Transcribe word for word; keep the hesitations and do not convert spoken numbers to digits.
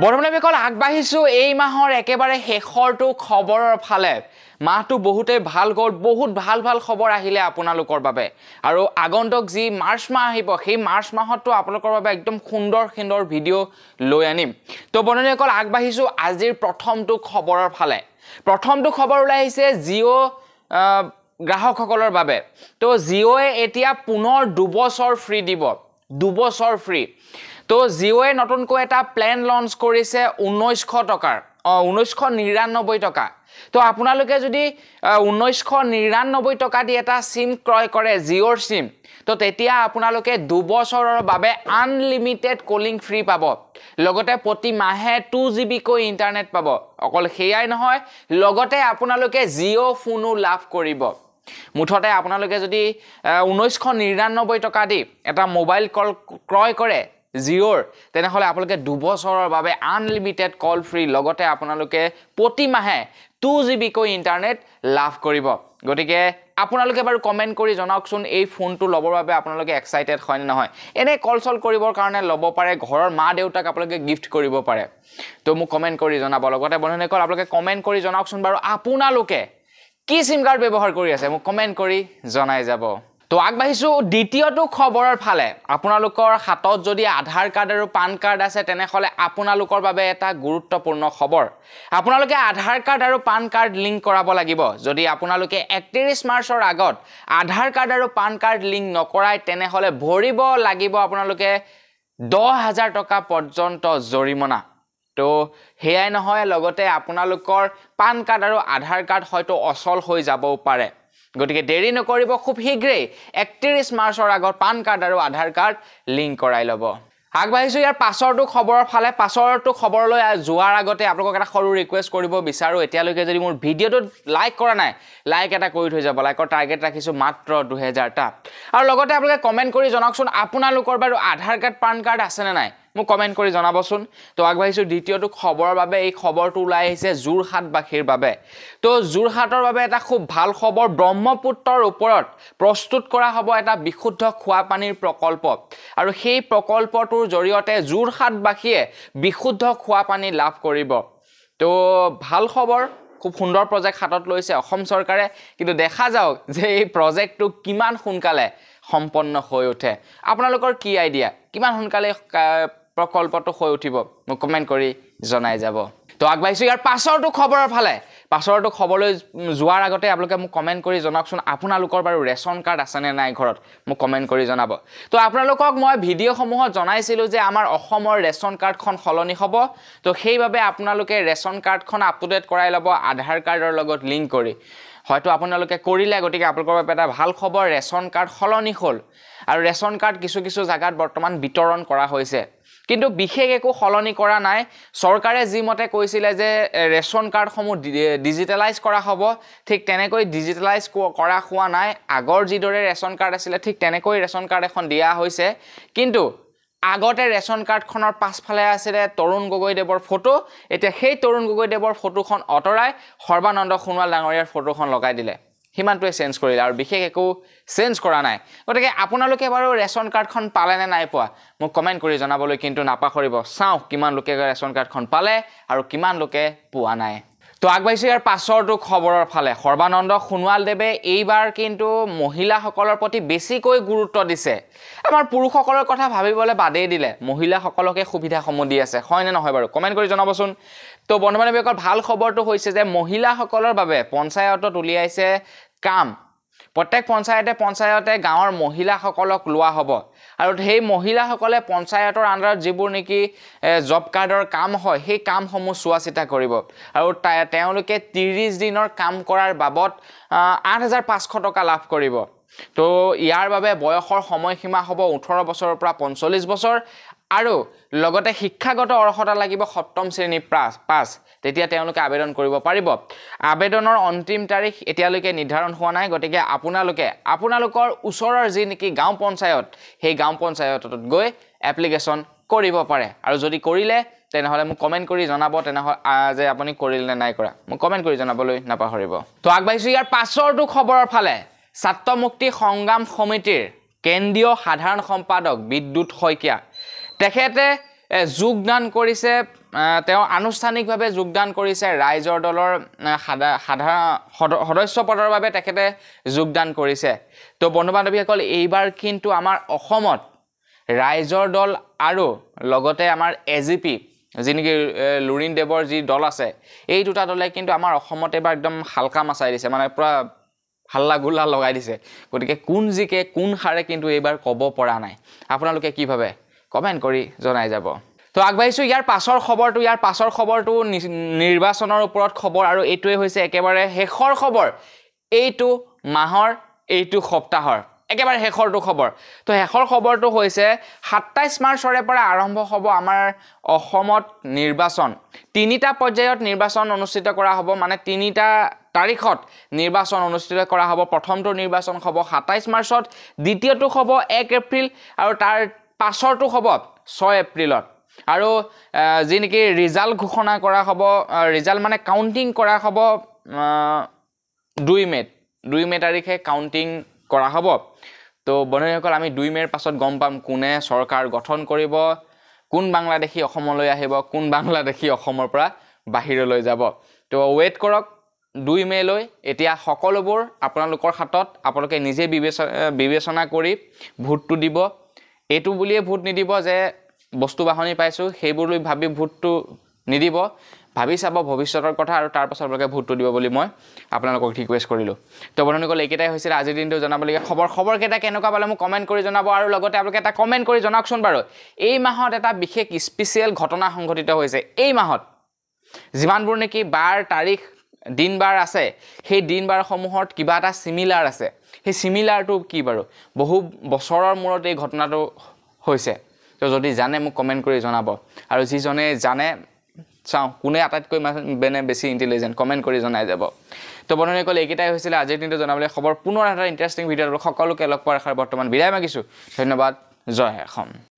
बर्तमान बिकल आगबाहिसो ए माहर एकेबारे शेषरटो खबरर फाले माहटो बहुते ভাল গল বহুত ভাল ভাল খবর আহিলে আপোনালোকৰ বাবে আৰু আগন্তক যি মাৰ্চ মাহ আহিব সেই মাৰ্চ মাহটো আপোনালোকৰ বাবে একদম সুন্দৰ সুন্দৰ ভিডিও লৈ আনিম তো বৰ্ণনা কল আগবাহিছো আজিৰ প্ৰথমটো খবৰৰ ফালে প্ৰথমটো খবৰ ওলাই আহিছে জিও গ্ৰাহকসকলৰ বাবে তো জিওয়ে এতিয়া পুনৰ দুবছৰ ফ্ৰী দিব দুবছৰ ফ্ৰী তো জিওয়ে নতুনকৈ এটা প্ল্যান লঞ্চ কৰিছে উনৈশ টকাৰ উনৈশ নিৰানব্বৈ টকা तो আপোনালোকে যদি উনৈশ নিৰানব্বৈ টকা দি এটা সিম ক্ৰয় কৰে জিওৰ সিম তো তেতিয়া আপোনালোকে দুবছৰৰ বাবে আনলিমিটেড কলিং ফ্ৰী পাব লগতে প্ৰতি মাহে দুই জিবি কৈ ইন্টাৰনেট পাব অকল হেয়াই নহয় লগতে আপোনালোকে জিও ফোনো লাভ কৰিব মুঠতে আপোনালোকে যদি উনৈশ নিৰানব্বৈ টকা দি এটা মোবাইল কল ক্ৰয় কৰে জিওৰ তেনেহলে আপোনালোকে দুবছৰৰ বাবে আনলিমিটেড কল ফ্ৰী লগতে আপোনালোকে প্ৰতি মাহে দুই জিবি কৈ ইন্টাৰনেট লাভ কৰিব গটিকে আপোনালোকে বাৰু কমেন্ট কৰি জনাওকচোন এই ফোনটো লবৰ বাবে আপোনালোকে এক্সাইটেড হয় না নহয় এনে কল চল কৰিবৰ কাৰণে লব পাৰে ঘৰৰ মা দেউতাক আপোনালোকে গিফট কৰিব পাৰে তো মোক কমেন্ট কৰি জনাব লগতে বন্ধুনে কল আপোনালোকে কমেন্ট কৰি জনাওকচোন বাৰু আপোনালোকে কি সিম কাৰ্ড ব্যৱহাৰ কৰি আছে মোক কমেন্ট কৰি জনাই যাব तो আগবাহিছো দ্বিতীয়টো খবৰৰ ফালে আপোনালোকৰ হাতত যদি আধাৰ কাৰ্ড আৰু পান কাৰ্ড আছে তেনেহলে আপোনালোকৰ বাবে এটা গুৰুত্বপূৰ্ণ খবৰ আপোনালোকে আধাৰ কাৰ্ড আৰু পান কাৰ্ড লিংক কৰাব লাগিব যদি আপোনালোকে একত্ৰিশ মাৰ্চৰ আগত আধাৰ কাৰ্ড আৰু পান কাৰ্ড লিংক নকৰাই তেনেহলে ভৰিব লাগিব আপোনালোকে দহ হাজাৰ টকা পৰ্যন্ত জৰিমনা তো হেয়াই নহয় লগতে আপোনালোকৰ পান কাৰ্ড আৰু আধাৰ কাৰ্ড হয়তো অচল হৈ যাবও পাৰে গটিকে দেৰি নকৰিব খুব শীঘ্ৰে একত্ৰিশ মাৰ্চৰ আগত পান কাৰ্ড আৰু আধাৰ কাৰ্ড লিংক কৰাই লব আগবাহিছো ইয়াৰ পাছৰটো খবৰৰ ফালে পাছৰটো খবৰলৈ যোৱাৰ আগতে আপোনালোকক এটা সৰু ৰিকুৱেষ্ট কৰিব বিচাৰো এতিয়ালৈকে যদি মোৰ ভিডিওটো লাইক কৰা নাই লাইক এটা কৰি থৈ যাব লাইকৰ টাৰ্গেট ৰাখিছো মাত্ৰ দুই হাজাৰ টা আৰু লগতে আপোনালোকে কমেন্ট কৰি জনাওকচোন আপোনালোকৰ বাৰু আধাৰ কাৰ্ড পান কাৰ্ড আছে নে নাই মোক কমেন্ট কৰি জনাবচোন তো আগবাহিছো দ্বিতীয়টো খবৰৰ বাবে এই খবৰটো ওলাই আহিছে যোৰহাটবাসীৰ বাবে তো যোৰহাটৰ বাবে এটা খুব ভাল খবৰ ব্ৰহ্মপুত্ৰৰ ওপৰত প্ৰস্তুত কৰা হ'ব এটা বিশুদ্ধ খোৱা পানীৰ প্ৰকল্প আৰু সেই প্ৰকল্পটোৰ জৰিয়তে যোৰহাটবাসীয়ে বিশুদ্ধ খোৱা পানী লাভ কৰিব তো ভাল খবৰ খুব সুন্দৰ প্ৰজেক্ট হাতত লৈছে অসম চৰকাৰে কিন্তু দেখা যাওক যে এই প্ৰজেক্টটো কিমান সোনকালে সম্পন্ন হৈ উঠে আপোনালোকৰ কি আইডিয়া কিমান সোনকালে प्रकल्पটো হৈ উঠিব মোক কমেন্ট কৰি জনাই যাব তো আগবাইছো ইয়াৰ পাছৰটো খবৰৰ ফালে পাছৰটো খবৰলৈ যোৱাৰ আগতে আপোনালোকে মোক কমেন্ট কৰি জনাওকচোন আপোনালোকৰ বাৰু ৰেশন কাৰ্ড আছে নে নাই ঘৰত মোক কমেন্ট কৰি জনাব তো আপোনালোকক মই ভিডিঅ'সমূহত জনাইছিলো যে আমাৰ অসমৰ ৰেশন কাৰ্ডখন সলনি হ'ব তো সেইভাবে আপোনালোকে ৰেশন কাৰ্ডখন আপডেট কৰাই লব আধাৰ কাৰ্ডৰ লগত লিংক কৰি হয়তো আপোনালোকে কৰিলে গটিকে আপোনালোকৰ বাবে এটা ভাল খবৰ ৰেশন কাৰ্ড সলনি হ'ল আৰু ৰেশন কাৰ্ড কিছু কিছু জায়গাত বৰ্তমান বিতৰণ কৰা হৈছে কিন্তু বিশেষ একো সলনি কৰা নাই সৰকাৰে জিমতে কৈছিলে যে ৰেশন কাৰ্ডসমূহ ডিজিটালাইজ কৰা হ'ব ঠিক তেনেকৈ ডিজিটালাইজ কৰা হোৱা নাই আগৰ যিদৰে ৰেশন কাৰ্ড আছিলে ঠিক তেনেকৈ ৰেশন কাৰ্ড এখন দিয়া হৈছে কিন্তু আগতে ৰেশন কাৰ্ডখনৰ পাছফালে আছিলে তৰুণ গগৈদেৱৰ ফটো এতিয়া সেই তৰুণ গগৈদেৱৰ ফটোখন অতৰাই সৰ্বানন্দ সোণোৱাল ডাঙৰীয়াৰ ফটোখন লগাই দিলে হিমানটোৱে চেঞ্জ কৰিলে আৰু বিশেষ একো চেঞ্জ কৰা নাই গটিকে আপোনালোকে বাৰু ৰেশন কাৰ্ডখন পালে নে নাই পোৱা মোক কমেন্ট কৰি জনাবলৈ কিন্তু নাপাহৰিব চাও কিমান লোকে ৰেশন কাৰ্ডখন পালে আৰু কিমান লোকে পোৱা নাই তো আগবাইছো ইয়াৰ পাছৰটো খবৰৰ ফালে সৰ্বানন্দ সোণোৱাল দেৱে এইবাৰ কিন্তু মহিলাসকলৰ প্ৰতি বেছিকৈ গুৰুত্ব দিছে আমাৰ পুৰুষসকলৰ কথা ভাবিবলৈ বাদেই দিলে মহিলাসকলকে সুবিধা সমূহ দি আছে হয় নে নহয় বাৰু কমেন্ট কৰি জনাবচোন তো বন্ধুবান্ধৱ বিকৰ ভাল খবৰটো হৈছে যে মহিলাসকলৰ বাবে পঞ্চায়তত উলিয়াইছে কাম প্ৰত্যেক পঞ্চায়তে পঞ্চায়তে গাঁৱৰ মহিলাসকলক লোৱা হ'ব আৰু সেই মহিলাসকলে পঞ্চায়তৰ আণ্ডাৰত যিবোৰ নেকি জব কাৰ্ডৰ কাম হয় সেই কামসমূহ চোৱাচিতা কৰিব আৰু তেওঁলোকে ত্ৰিশ দিনৰ কাম কৰাৰ বাবদ আঠ হাজাৰ পাঁচশ টকা লাভ কৰিব তো ইয়াৰ বাবে বয়সৰ সময়সীমা হ'ব ওঠৰ বছৰৰ পৰা পঞ্চল্লিশ বছৰ আৰু লগতে শিক্ষাগত অৰ্হতা লাগিব সপ্তম শ্ৰেণী পাস তেতিয়া তেওঁলোকে আবেদন কৰিব পাৰিব আবেদনৰ অন্তিম তাৰিখ এতিয়ালৈকে নিৰ্ধাৰণ হোৱা নাই গটিকে আপোনালোকে আপোনালোকৰ ওচৰৰ যি নেকি গাঁও পঞ্চায়ত সেই গাঁও পঞ্চায়তত গৈ এপ্লিকেশন কৰিব পাৰে আৰু যদি কৰিলে তেনেহলে মোক কমেন্ট কৰি জনাব তেনেহলে যে আপুনি কৰিলে নে নাই কৰা মোক কমেন্ট কৰি জনাবলৈ নাপাহৰিব তো আগবাইছো ইয়াৰ পাছৰটো খবৰৰ ফালে ছাত্ৰ মুক্তি সংগ্ৰাম সমিতিৰ কেন্দ্ৰীয় সাধাৰণ সম্পাদক বিদ্যুৎ শইকীয়া তেখেতে যোগদান কৰিছে তেওঁ আনুষ্ঠানিকভাৱে যোগদান কৰিছে ৰাইজৰ দলৰ সাধাৰণ সদস্য পদৰ বাবে তেখেতে যোগদান কৰিছে। তো বন্ধু-বান্ধৱীসকল, এইবাৰ কিন্তু আমাৰ অসমত ৰাইজৰ দল আৰু লগতে আমাৰ এজিপি जिनकी लुरिन देवर जी दल आसे ये दुटा दले किन्तु आमार अखोमत एबार एकदम हालका मचाई दिसे, माने पुरा हल्ला गुल्ला लगाई दिसे। गतिके कोन जिके कोन हारे किन्तु एबार कब परा नाइ। आपनालोके कि भावे कमेन्ट करि जनाइ जाब। तो आगबाइछु यार पासर खबरटु यार पासर खबरटु निर्वाचनर उपरत खबर आरो एटुए होइसे एकेबारे हेखर खबर एटु माहर एटु सप्ताहर एकेबारे हेखरटु खबर। तो हेखर खबरटु होइसे सत्ताइस मार्चरे पर आरम्भ हबो आमार अहोमत निर्वाचन। तीनिटा पर्यायत निर्वाचन अनुष्ठित करा हबो, माने तीनिटा तारिखत निर्वाचन अनुष्ठित करा हबो। प्रथमटु निर्वाचन हबो सत्ताइस मार्चत, द्वितीयटु हबो एक एप्रिल आरो तार पाछरटु हबो छह एप्रिलत। आरो जिनकि रिजाल्ट घोषणा करा हबो, रिजाल्ट माने काउंटिंग करा हबो दुई मे दुई मे तारिखे काउंटिंग करा हबो। तो बन्धुসকল, आमी दुई मेर पासत गम पाम कोने सरकार गठन करिब, कोन बांग्लादेशी अखमलै आहिब, कोन बांग्लादेशी अखमर परा बाहिरलै जाब। तो वेट करक दुई मे लै। एतिया सकलोबोर आपनालोकर हातत, आपनालोके निजे विवेचना करि भोटटु दिब। एतु बुलिए भोट निदिब जे बस्तु बाहनी पाइछु हेबोर लै भाबि भोटटु निदिब, भाबी चाब भविष्यतर कथा आरो तार पाछत आपनालोके भोटटु दिब बोली मैं आपनालोक रिक्वेस्ट करिलो। तो बन्धुসকল, एकेटाई होइसे आजिर दिनटो जनाबलिया खबर खबर केटा केनेका पाले मु कमेन्ट करि जनाबो। आरो लगते आपलोके एटा कमेन्ट करि जनाकछन बारो एई माहत एटा बिशेष स्पेशियल घटना संघटित होइसे। एई माहत जिमानबोर नेकि बार तारिख दिन बार आसे हे दिन बार समूहत किबा एटा सिमिलार आसे, हे सिमिलारटु कि बारो बहु बछरर मूरत एई घटनाटो होइसे। तो जदि जाने मु कमेन्ट करि जनाबो। आरो जि जने जाने चाओ कोने आटातको बेने बेसी इंटेलिजेंट कमेन्ट करि जनाइ जाब। तो बन्धुসকল, एकेटाई होइसिल आजिर दिनटो जनाबले खबर। पुनर एटा इंटरेस्टिंग भिडिओ सकलोके लग पार आशार बर्तमान बिदाय मागिछु। धन्यवाद। जय অসম।